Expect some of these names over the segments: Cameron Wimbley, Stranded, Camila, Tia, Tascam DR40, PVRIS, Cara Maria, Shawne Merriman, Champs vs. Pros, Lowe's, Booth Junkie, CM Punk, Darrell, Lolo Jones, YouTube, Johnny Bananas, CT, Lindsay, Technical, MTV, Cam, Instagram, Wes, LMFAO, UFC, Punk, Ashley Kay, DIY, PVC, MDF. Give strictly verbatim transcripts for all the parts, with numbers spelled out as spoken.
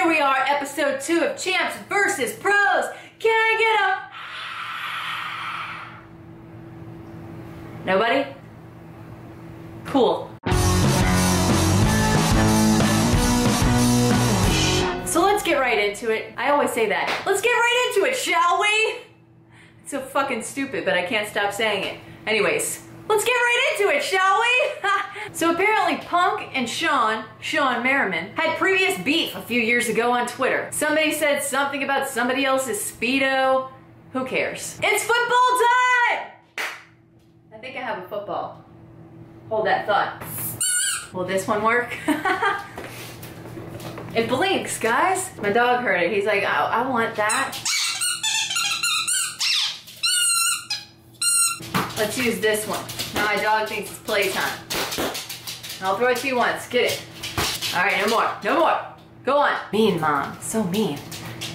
Here we are, episode two of Champs versus. Pros. Can I get a... Nobody? Cool. So let's get right into it. I always say that. Let's get right into it, shall we? It's so fucking stupid, but I can't stop saying it. Anyways, let's get right into it, shall we? So apparently Punk and Shawne, Shawne Merriman, had previous beef a few years ago on Twitter. Somebody said something about somebody else's Speedo. Who cares? It's football time! I think I have a football. Hold that thought. Will this one work? It blinks, guys. My dog heard it. He's like, oh, I want that. Let's use this one. Now my dog thinks it's playtime. I'll throw it to you once. Get it. All right, no more. No more. Go on. Mean mom. So mean.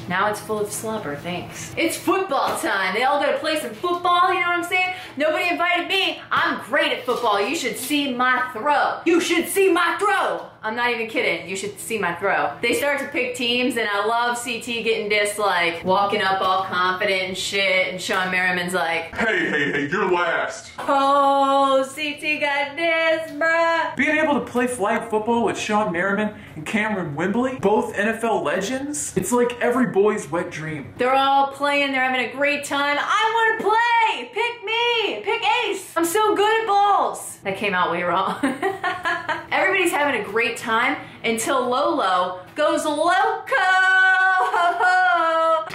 Now it's full of slobber. Thanks. It's football time. They all go to play some football. You know what I'm saying? Nobody invited me. I'm great at football. You should see my throw. You should see my throw. I'm not even kidding. You should see my throw. They start to pick teams, and I love C T getting dissed, like walking up all confident and shit. And Shawne Merriman's like, hey, hey, hey, you're last. Oh, C T got dissed, bruh. Being able to play flag football with Shawne Merriman and Cameron Wimbley, both N F L legends, it's like every boy's wet dream. They're all playing, they're having a great time. I want to play! Pick me! Pick Ace! I'm so good at balls! That came out way wrong. Everybody's having a great time until Lolo goes loco!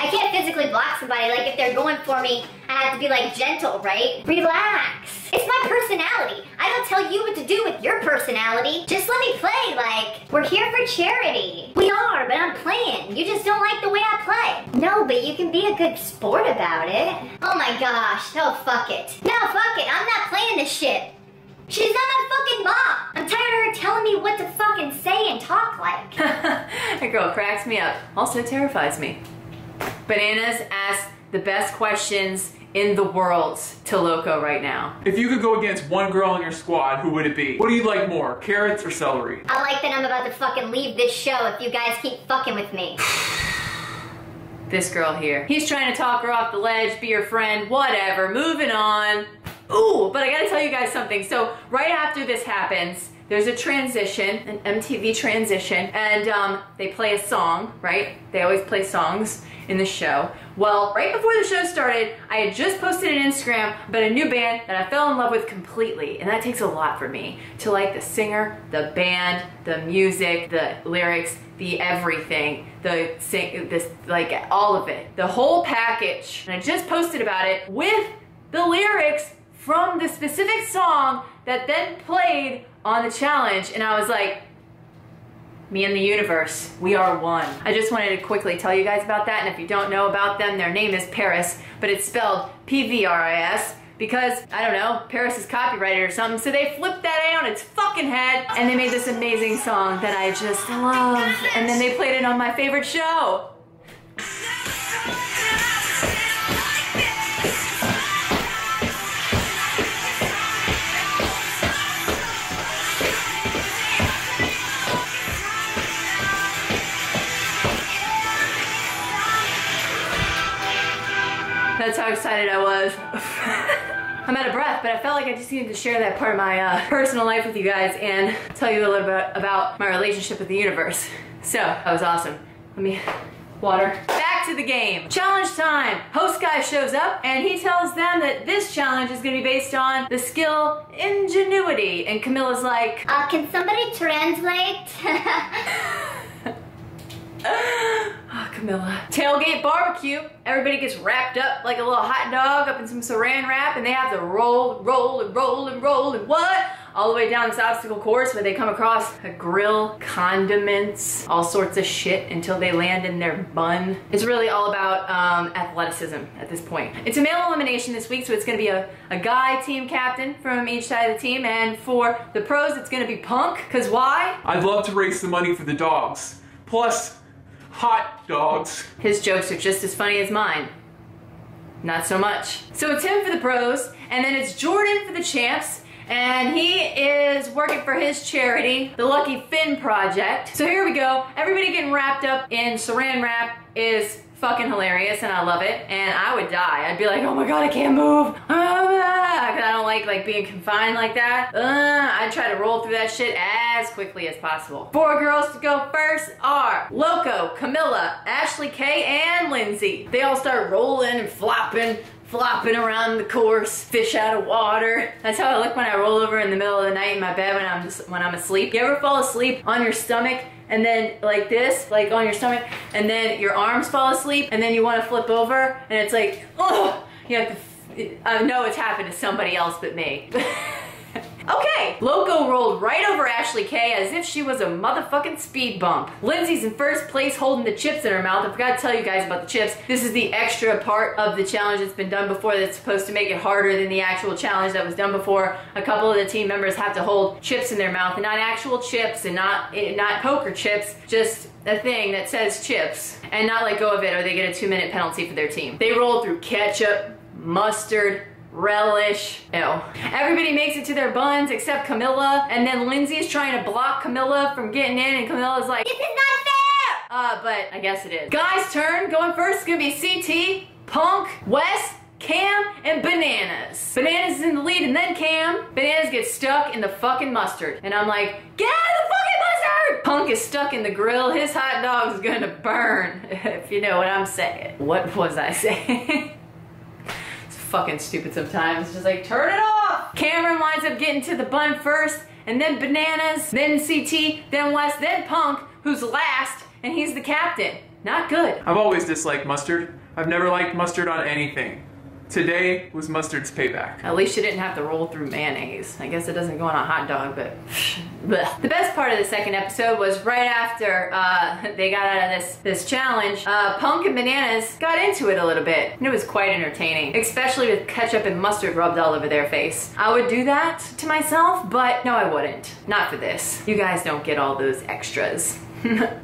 I can't physically block somebody. Like, if they're going for me, I have to be, like, gentle, right? Relax. It's my personality. I don't tell you what to do with your personality. Just let me play, like, we're here for charity. We are, but I'm playing. You just don't like the way I play. No, but you can be a good sport about it. Oh my gosh, no, fuck it. No, fuck it, I'm not playing this shit. She's not my fucking mom! I'm tired of her telling me what to fucking say and talk like. That girl cracks me up. Also terrifies me. Bananas asks the best questions in the world to Loco right now. If you could go against one girl in your squad, who would it be? What do you like more, carrots or celery? I like that I'm about to fucking leave this show if you guys keep fucking with me. This girl here. He's trying to talk her off the ledge, be your friend, whatever. Moving on. Ooh, but I gotta tell you guys something. So right after this happens, there's a transition, an M T V transition, and um, they play a song, right? They always play songs in the show. Well, right before the show started, I had just posted an Instagram about a new band that I fell in love with completely, and that takes a lot for me to like the singer, the band, the music, the lyrics, the everything, the sing, this, like all of it, the whole package. And I just posted about it with the lyrics from the specific song that then played on the challenge, and I was like, me and the universe, we are one. I just wanted to quickly tell you guys about that, and if you don't know about them, their name is PVRIS, but it's spelled P V R I S because, I don't know, PVRIS is copyrighted or something, so they flipped that A on its fucking head, and they made this amazing song that I just love, and then they played it on my favorite show. That's how excited I was. I'm out of breath, but I felt like I just needed to share that part of my uh, personal life with you guys and tell you a little bit about my relationship with the universe. So, that was awesome. Let me, water. Back to the game. Challenge time. Host guy shows up and he tells them that this challenge is gonna be based on the skill ingenuity. And Camila's like, uh, can somebody translate? Oh, Camila. Tailgate barbecue. Everybody gets wrapped up like a little hot dog up in some saran wrap, and they have to roll, roll, and roll, and roll, and what? All the way down this obstacle course where they come across a grill, condiments, all sorts of shit until they land in their bun. It's really all about um, athleticism at this point. It's a male elimination this week, so it's gonna be a, a guy team captain from each side of the team, and for the pros, it's gonna be Punk, cause why? I'd love to raise the money for the dogs. Plus, hot dogs. His jokes are just as funny as mine. Not so much. So it's him for the pros, and then it's Jordan for the champs, and he is working for his charity, the Lucky Finn Project. So here we go. Everybody getting wrapped up in saran wrap is fucking hilarious, and I love it, and I would die. I'd be like, oh my god, I can't move. Ah, 'cause I don't like like being confined like that. Ah, I'd try to roll through that shit as quickly as possible. Four girls to go first are Loco, Camila, Ashley Kay, and Lindsay. They all start rolling and flopping, flopping around the course, fish out of water. That's how I look when I roll over in the middle of the night in my bed when I'm just, when I'm asleep. You ever fall asleep on your stomach and then like this, like on your stomach, and then your arms fall asleep, and then you want to flip over, and it's like, oh, you have to, I know it's happened to somebody else but me. Okay, Loco rolled right over Ashley Kay as if she was a motherfucking speed bump. Lindsay's in first place holding the chips in her mouth. I forgot to tell you guys about the chips. This is the extra part of the challenge that's been done before that's supposed to make it harder than the actual challenge that was done before. A couple of the team members have to hold chips in their mouth, and not actual chips, and not, not poker chips, just a thing that says chips, and not let go of it or they get a two minute penalty for their team. They rolled through ketchup, mustard, relish. Ew. Everybody makes it to their buns except Camila, and then Lindsay's trying to block Camila from getting in, and Camila's like, this is not fair! Uh, but I guess it is. Guys' turn. Going first is gonna be C T, Punk, Wes, Cam, and Bananas. Bananas is in the lead, and then Cam. Bananas gets stuck in the fucking mustard. And I'm like, get out of the fucking mustard! Punk is stuck in the grill. His hot dog's gonna burn, if you know what I'm saying. What was I saying? Fucking stupid sometimes. It's just like, turn it off! Cameron winds up getting to the bun first, and then Bananas, then C T, then Wes, then Punk, who's last, and he's the captain. Not good. I've always disliked mustard. I've never liked mustard on anything. Today was mustard's payback. At least you didn't have to roll through mayonnaise. I guess it doesn't go on a hot dog, but blech. The best part of the second episode was right after uh, they got out of this, this challenge, uh, Punk and Bananas got into it a little bit, and it was quite entertaining, especially with ketchup and mustard rubbed all over their face. I would do that to myself, but no, I wouldn't. Not for this. You guys don't get all those extras.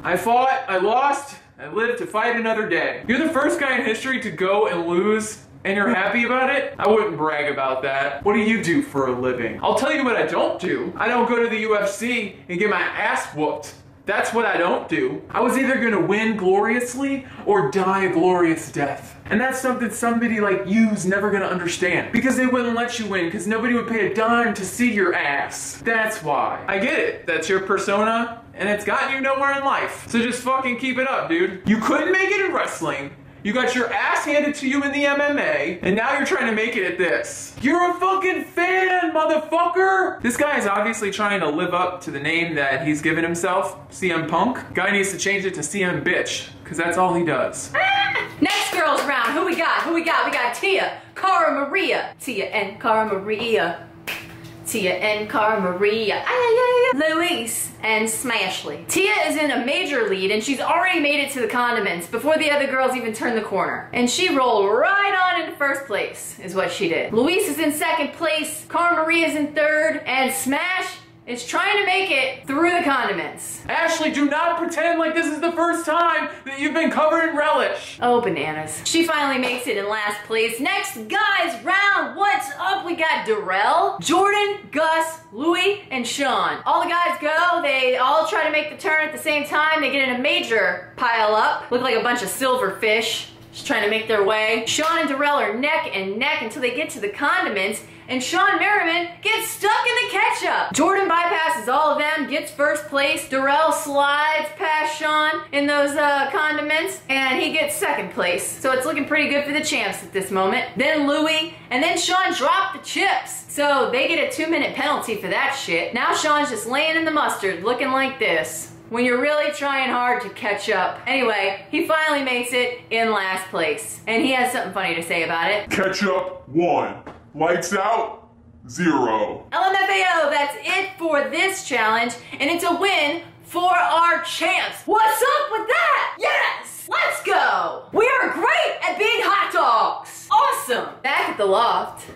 I fought, I lost, I lived to fight another day. You're the first guy in history to go and lose, and you're happy about it? I wouldn't brag about that. What do you do for a living? I'll tell you what I don't do. I don't go to the U F C and get my ass whooped. That's what I don't do. I was either gonna win gloriously or die a glorious death. And that's something somebody like you's never gonna understand, because they wouldn't let you win because nobody would pay a dime to see your ass. That's why. I get it. That's your persona, and it's gotten you nowhere in life. So just fucking keep it up, dude. You couldn't make it in wrestling. You got your ass handed to you in the M M A, and now you're trying to make it at this. You're a fucking fan, motherfucker! This guy is obviously trying to live up to the name that he's given himself, C M Punk. Guy needs to change it to C M Bitch, because that's all he does. Next girls round, who we got? Who we got? We got Tia, Cara Maria. Tia and Cara Maria. Tia and Cara Maria. Ay, ay, ay. Luis and Smashley. Tia is in a major lead, and she's already made it to the condiments before the other girls even turn the corner. And she rolled right on into first place, is what she did. Luis is in second place, Cara Maria is in third, and Smash is trying to make it through the condiments. Ashley, do not pretend like this is the first time that you've been covered in relish. Oh, Bananas. She finally makes it in last place. Next guys round, what's up? We got Darrell, Jordan, Gus, Luis, and Shawne. All the guys go, they all try to make the turn at the same time. They get in a major pile up. Look like a bunch of silverfish, just trying to make their way. Shawne and Darrell are neck and neck until they get to the condiments, and Shawne Merriman gets stuck in the ketchup. Jordan bypasses all of them, gets first place. Darrell slides past Shawne in those uh, condiments, and he gets second place. So it's looking pretty good for the champs at this moment. Then Luis, and then Shawne dropped the chips. So they get a two minute penalty for that shit. Now Shawne's just laying in the mustard, looking like this, when you're really trying hard to catch up. Anyway, he finally makes it in last place, and he has something funny to say about it. Ketchup one. Lights out, zero. L M F A O, that's it for this challenge, and it's a win for our champs. What's up with that? Yes! Let's go! We are great at being hot dogs! Awesome! Back at the loft,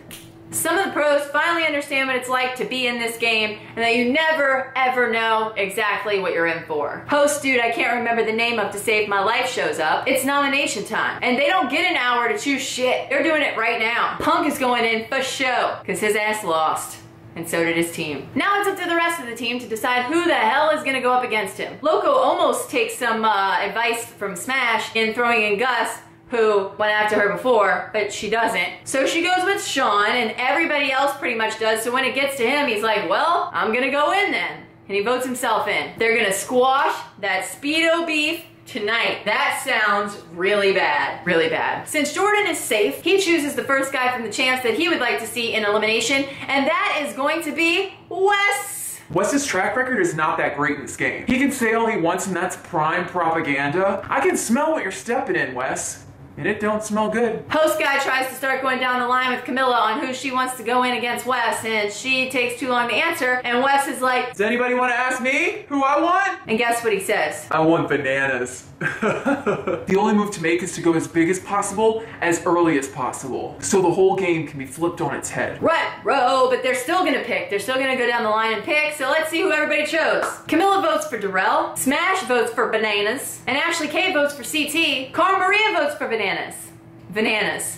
some of the pros finally understand what it's like to be in this game, and that you never, ever know exactly what you're in for. Host dude, I can't remember the name of to save my life, shows up. It's nomination time, and they don't get an hour to choose shit. They're doing it right now. Punk is going in for show, because his ass lost. and so did his team. Now it's up to the rest of the team to decide who the hell is gonna go up against him. Loco almost takes some uh, advice from Smash in throwing in Gus, who went after her before, but she doesn't. So she goes with Shawne, and everybody else pretty much does, so when it gets to him, he's like, well, I'm gonna go in then. And he votes himself in. They're gonna squash that Speedo beef tonight. That sounds really bad. Really bad. Since Jordan is safe, he chooses the first guy from the Champs that he would like to see in elimination, and that is going to be Wes. Wes's track record is not that great in this game. He can say all he wants, and that's prime propaganda. I can smell what you're stepping in, Wes. And it don't smell good. Host guy tries to start going down the line with Camila on who she wants to go in against Wes, and she takes too long to answer, and Wes is like, does anybody want to ask me who I want? And guess what he says? I want bananas. The only move to make is to go as big as possible, as early as possible, so the whole game can be flipped on its head. Right, row, but they're still gonna pick. They're still gonna go down the line and pick, so let's see who everybody chose. Camila votes for Darrell, Smash votes for Bananas, and Ashley Kay votes for C T. Cara Maria votes for Bananas. Bananas. Bananas.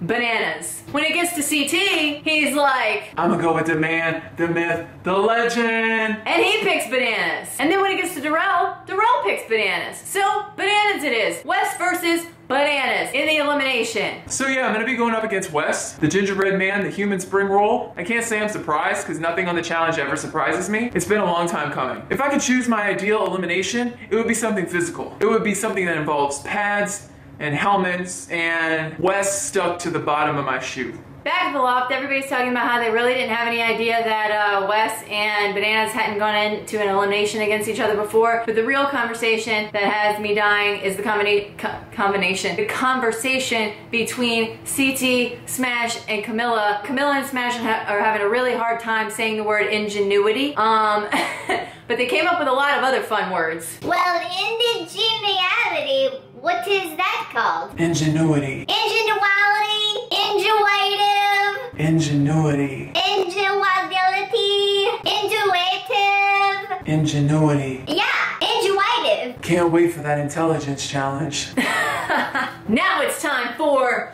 Bananas. When it gets to C T, he's like, I'm gonna go with the man, the myth, the legend. And he picks Bananas. And then when it gets to Darrell, Darrell picks Bananas. So Bananas it is. Wes versus Bananas in the elimination. So yeah, I'm gonna be going up against Wes, the gingerbread man, the human spring roll. I can't say I'm surprised, because nothing on the challenge ever surprises me. It's been a long time coming. If I could choose my ideal elimination, it would be something physical. It would be something that involves pads, and helmets, and Wes stuck to the bottom of my shoe. Back at the loft, everybody's talking about how they really didn't have any idea that uh, Wes and Bananas hadn't gone into an elimination against each other before, but the real conversation that has me dying is the combina co combination. The conversation between C T, Smash, and Camila. Camila and Smash ha are having a really hard time saying the word ingenuity, um, but they came up with a lot of other fun words. Well, indigenuity, what is that called? Ingenuity. Ingenuality. Intuitive. Ingenuity. Ingenuability. Intuitive. Ingenuity. Yeah, intuitive. Can't wait for that intelligence challenge. Now it's time for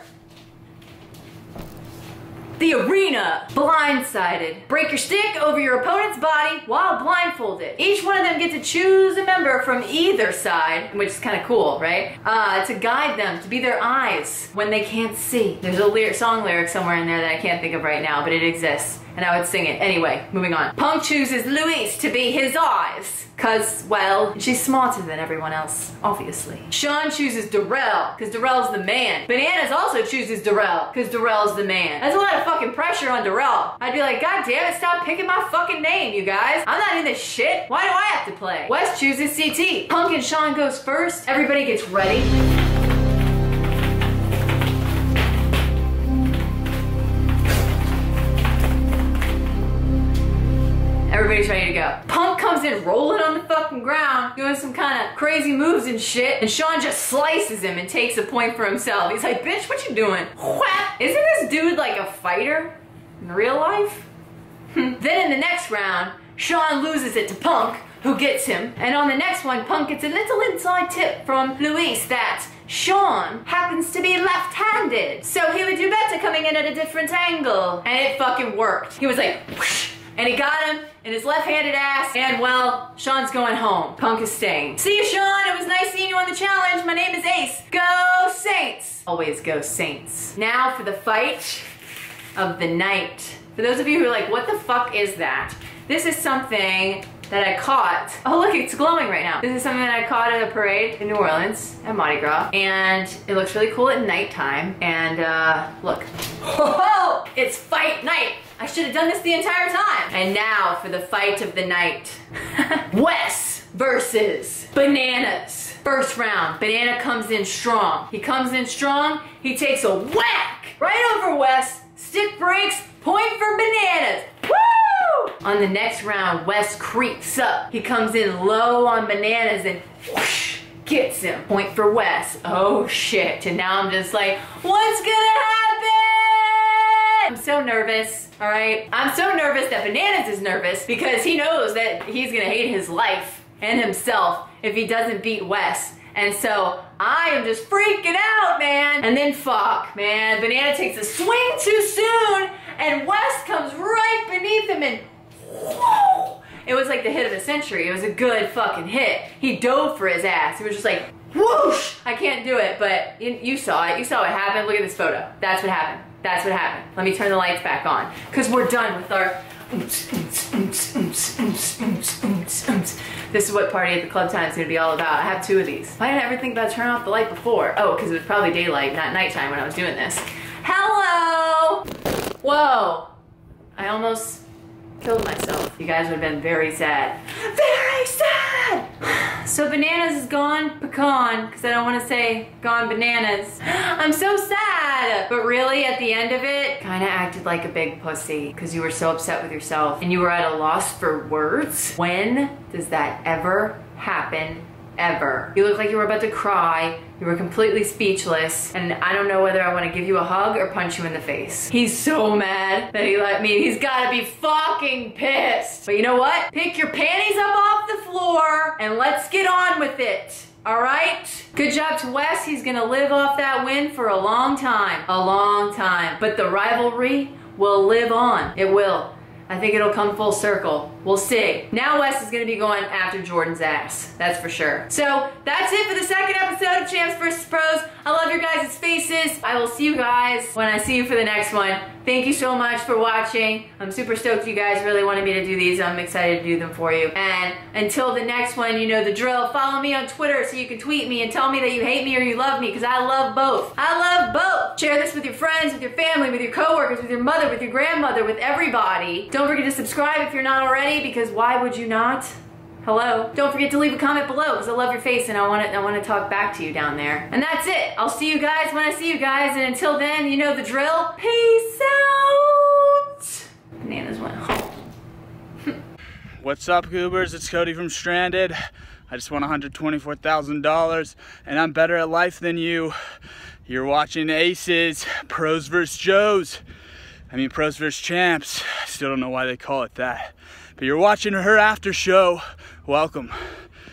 the arena. Blindsided. Break your stick over your opponent's body while blindfolded. Each one of them get to choose a member from either side, which is kind of cool, right? Uh, to guide them, to be their eyes when they can't see. There's a lyric, song lyric somewhere in there that I can't think of right now, but it exists, and I would sing it. Anyway, moving on. Punk chooses Luis to be his eyes, cause, well, she's smarter than everyone else, obviously. Shawne chooses Darrell, cause Darrell's the man. Bananas also chooses Darrell, cause Darrell's the man. That's a lot of fucking pressure on Darrell. I'd be like, god damn it, stop picking my fucking name, you guys. I'm not in this shit. Why do I have to play? Wes chooses C T. Punk and Shawne goes first. Everybody gets ready. Everybody's ready to go. Punk comes in rolling on the fucking ground, doing some kind of crazy moves and shit, and Shawne just slices him and takes a point for himself. He's like, bitch, what you doing? Whap! Isn't this dude like a fighter in real life? Then in the next round, Shawne loses it to Punk, who gets him, and on the next one, Punk gets a little inside tip from Luis that Shawne happens to be left-handed, so he would do better coming in at a different angle. And it fucking worked. He was like, whoosh, and he got him in his left-handed ass, and well, Shawne's going home. Punk is staying. See you, Shawne. It was nice seeing you on the challenge. My name is Ace. Go Saints. Always go Saints. Now for the fight of the night. For those of you who are like, what the fuck is that? This is something that I caught. Oh look, it's glowing right now. This is something that I caught at a parade in New Orleans at Mardi Gras, and it looks really cool at nighttime. And uh, look, oh, it's fight night. I should have done this the entire time. And now for the fight of the night. Wes versus Bananas. First round, Banana comes in strong. He comes in strong, he takes a whack right over Wes. Stick breaks, point for Bananas. Woo! On the next round, Wes creeps up. He comes in low on Bananas and whoosh, gets him. Point for Wes. Oh shit, and now I'm just like, what's gonna happen? I'm so nervous, all right? I'm so nervous that Bananas is nervous because he knows that he's gonna hate his life and himself if he doesn't beat Wes. And so I am just freaking out, man. And then fuck, man, Banana takes a swing too soon and Wes comes right beneath him and whoa! It was like the hit of the century. It was a good fucking hit. He dove for his ass. He was just like, whoosh! I can't do it, but you, you saw it. You saw what happened. Look at this photo. That's what happened. That's what happened. Let me turn the lights back on, because we're done with our oops, oops, oops, oops, oops, oops, oops, oops. This is what Party at the Club Time is going to be all about. I have two of these. Why did I ever think about turning off the light before? Oh, because it was probably daylight, not nighttime when I was doing this. Hello! Whoa. I almost killed myself. You guys would have been very sad. Very sad! So Bananas is gone pecan, because I don't want to say gone bananas. I'm so sad! But really, at the end of it, kind of acted like a big pussy, because you were so upset with yourself and you were at a loss for words. When does that ever happen? Ever. You looked like you were about to cry. You were completely speechless, and I don't know whether I want to give you a hug or punch you in the face. He's so mad that he let me. He's gotta be fucking pissed. But you know what? Pick your panties up off the floor and let's get on with it. All right? Good job to Wes. He's gonna live off that win for a long time. A long time. But the rivalry will live on. It will. I think it'll come full circle. We'll see. Now Wes is gonna be going after Jordan's ass. That's for sure. So that's it for the second episode of Champs versus. Pros. I love your guys' faces. I will see you guys when I see you for the next one. Thank you so much for watching. I'm super stoked you guys really wanted me to do these. I'm excited to do them for you. And until the next one, you know the drill. Follow me on Twitter so you can tweet me and tell me that you hate me or you love me, because I love both. I love both. Share this with your friends, with your family, with your coworkers, with your mother, with your grandmother, with everybody. Don't forget to subscribe if you're not already, because why would you not? Hello. Don't forget to leave a comment below, because I love your face and I want to I want to talk back to you down there. And that's it. I'll see you guys when I see you guys. And until then, you know the drill. Peace out. Bananas went home. What's up, Goobers? It's Cody from Stranded. I just won one hundred twenty-four thousand dollars, and I'm better at life than you. You're watching Aces, Pros versus. Joes. I mean, Pros versus. Champs. I still don't know why they call it that. But you're watching her after show. Welcome.